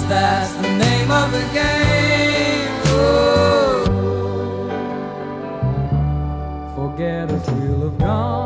guess that's the name of the game. Ooh. Forget us, we'll have gone.